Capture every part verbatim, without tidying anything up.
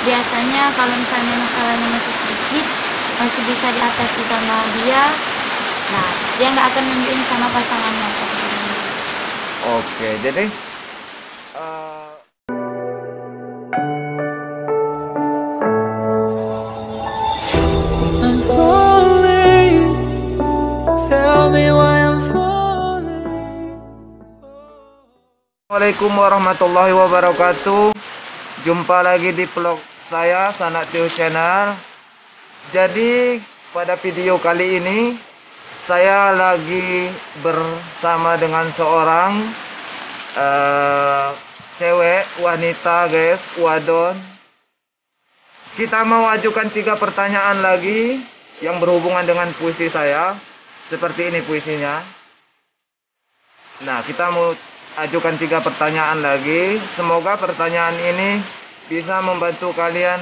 biasanya kalau misalnya masalahnya masih sedikit masih bisa diatasi sama dia, nah dia nggak akan nunjukin sama pasangannya. Oke, jadi uh... I'm falling. Tell me why I'm falling. Assalamualaikum warahmatullahi wabarakatuh. Jumpa lagi di vlog saya, Sanak Tiyuh Channel. Jadi pada video kali ini saya lagi bersama dengan seorang uh, cewek, wanita guys, wadon. Kita mau ajukan tiga pertanyaan lagi yang berhubungan dengan puisi saya. Seperti ini puisinya. Nah, kita mau ajukan tiga pertanyaan lagi. Semoga pertanyaan ini bisa membantu kalian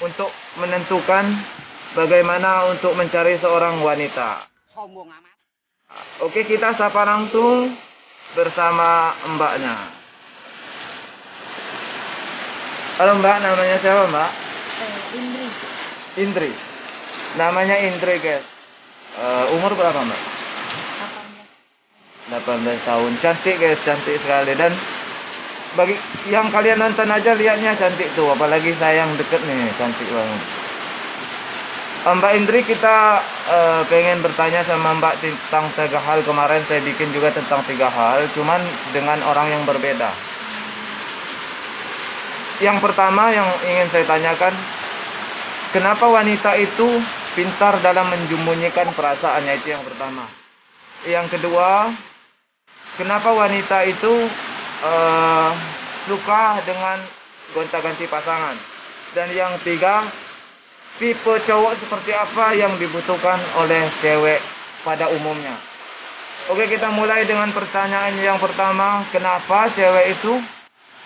untuk menentukan bagaimana untuk mencari seorang wanita. Sombong amat. Oke, kita sapa langsung bersama mbaknya. Halo mbak, namanya siapa mbak? Eh, Indri. Indri. Namanya Indri guys. Uh, umur berapa mbak? delapan belas tahun. Cantik guys, cantik sekali. Dan bagi yang kalian nonton aja lihatnya cantik tuh, apalagi saya yang deket nih, cantik banget. Mbak Indri, kita uh, pengen bertanya sama mbak tentang tiga hal. Kemarin saya bikin juga tentang tiga hal, cuman dengan orang yang berbeda. Yang pertama yang ingin saya tanyakan, kenapa wanita itu pintar dalam menyembunyikan perasaannya? Itu yang pertama. Yang kedua, kenapa wanita itu uh, suka dengan gonta-ganti pasangan? Dan yang tiga, tipe cowok seperti apa yang dibutuhkan oleh cewek pada umumnya. Oke, kita mulai dengan pertanyaan yang pertama. Kenapa cewek itu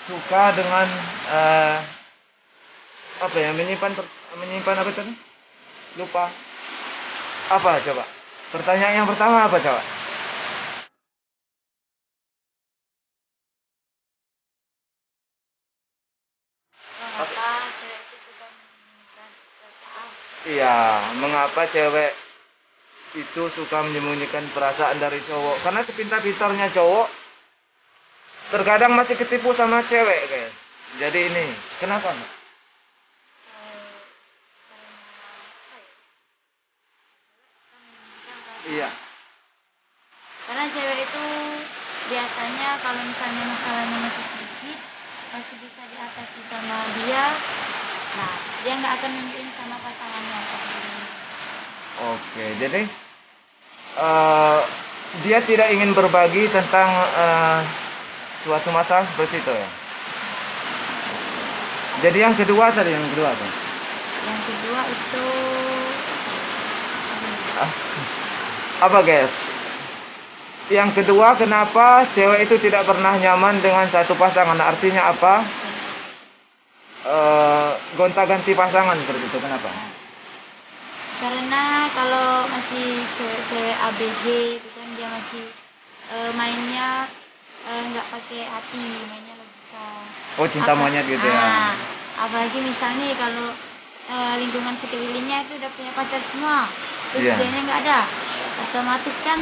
suka dengan uh, apa ya, menyimpan menyimpan apa tadi? Lupa. Apa coba? Pertanyaan yang pertama apa coba? Mengapa cewek itu suka menyembunyikan perasaan? Iya, mengapa cewek itu suka menyembunyikan perasaan dari cowok? Karena sepintar-pintarnya cowok, terkadang masih ketipu sama cewek, guys. Jadi ini, kenapa? Iya. Karena cewek itu biasanya kalau misalnya masalahnya masih sedikit masih bisa diatasi sama dia, nah dia nggak akan nunjukin sama pasangannya. Oke, jadi uh, dia tidak ingin berbagi tentang uh, suatu masalah seperti itu ya. Jadi yang kedua tadi, yang kedua apa? Yang kedua itu ah. apa guys? Yang kedua, kenapa cewek itu tidak pernah nyaman dengan satu pasangan? Artinya apa? E, gonta-ganti pasangan seperti itu, kenapa? Karena kalau masih cewek-cewek A B G itu kan dia masih e, mainnya nggak e, pakai hati, mainnya logika. Oh, cinta apa, monyet gitu ya? Ah, apalagi misalnya kalau e, lingkungan sekelilingnya itu udah punya pacar semua, terus yeah. Dianya nggak ada. Otomatis kan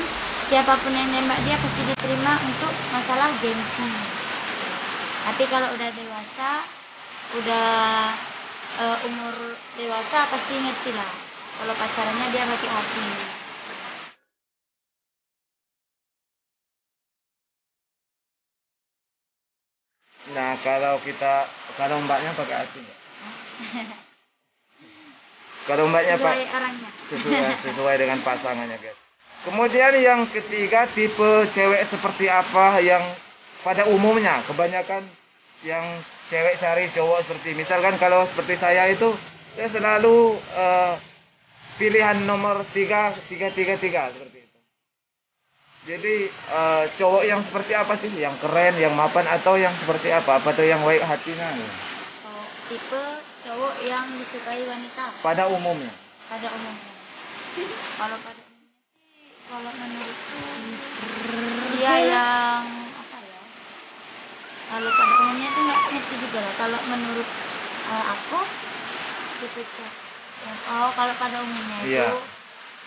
siapapun yang nembak dia pasti diterima untuk masalah gengsi. Tapi kalau udah dewasa, udah e, umur dewasa pasti ngerti lah kalau pacarannya dia pakai hati. Nah, kalau kita kalau mbaknya pakai hati nggak? Kalau mbaknya sesuai pak, orangnya. Sesuai, sesuai dengan pasangannya guys. Kemudian yang ketiga, tipe cewek seperti apa yang pada umumnya kebanyakan yang cewek cari cowok seperti, misalkan kalau seperti saya itu saya selalu uh, pilihan nomor tiga tiga tiga tiga seperti itu. Jadi uh, cowok yang seperti apa sih? Yang keren, yang mapan, atau yang seperti apa? Apa tuh yang baik hatinya? Oh, tipe cowok yang disukai wanita pada umumnya. Pada umumnya. Kalau pada umumnya sih, kalau menurutku dia yang apa ya? Kalau pada umumnya itu nggak ngerti juga lah. Kalau menurut Kalau aku dipecat. Oh, kalau pada umumnya iya. itu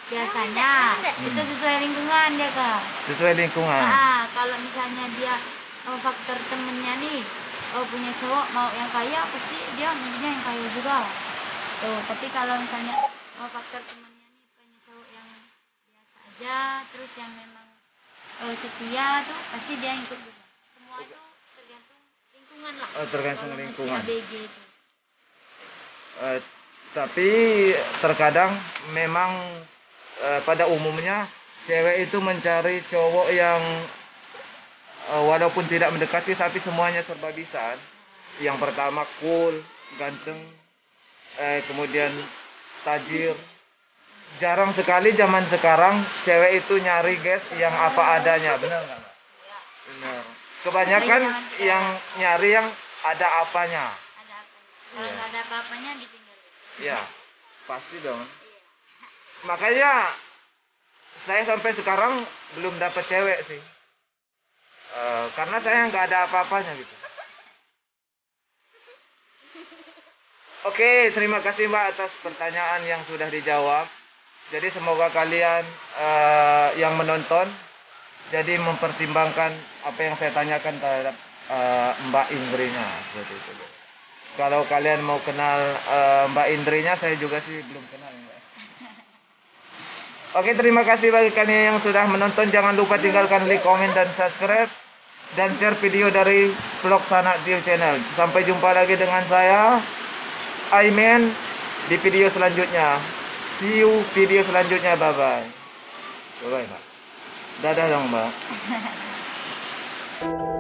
biasanya hmm. itu sesuai lingkungan ya kak. Sesuai lingkungan. Nah, kalau misalnya dia oh, faktor temennya nih, oh punya cowok mau yang kaya pasti dia maunya yang kaya juga. Tuh, tapi kalau misalnya oh, faktor temennya nih punya cowok yang biasa aja, terus yang memang oh, setia tuh pasti dia ikut juga. Semua itu tergantung lingkungan lah. Oh, tergantung kalau lingkungan. A B G itu. Uh, tapi terkadang memang eh, pada umumnya cewek itu mencari cowok yang eh, walaupun tidak mendekati tapi semuanya serba bisa. Yang pertama cool, ganteng, eh, kemudian tajir. Jarang sekali zaman sekarang cewek itu nyari guys yang apa adanya, benar nggak? Benar. Kebanyakan yang nyari yang ada apanya. Ada apanya. Kalau nggak ada apa-apanya di sini. Ya, pasti dong. Makanya saya sampai sekarang belum dapat cewek sih, e, karena saya nggak ada apa-apanya gitu. Oke, terima kasih Mbak atas pertanyaan yang sudah dijawab. Jadi semoga kalian e, yang menonton jadi mempertimbangkan apa yang saya tanyakan terhadap e, Mbak Indrinya. Seperti itu. Kalau kalian mau kenal uh, Mbak Indrinya, saya juga sih belum kenal Mbak. Oke, terima kasih bagi kalian yang sudah menonton. Jangan lupa tinggalkan like, komen, dan subscribe. Dan share video dari vlog Sanak Tiyuh Channel. Sampai jumpa lagi dengan saya, Iman, di video selanjutnya. See you video selanjutnya. Bye-bye. Bye-bye, Mbak. Dadah dong, Mbak.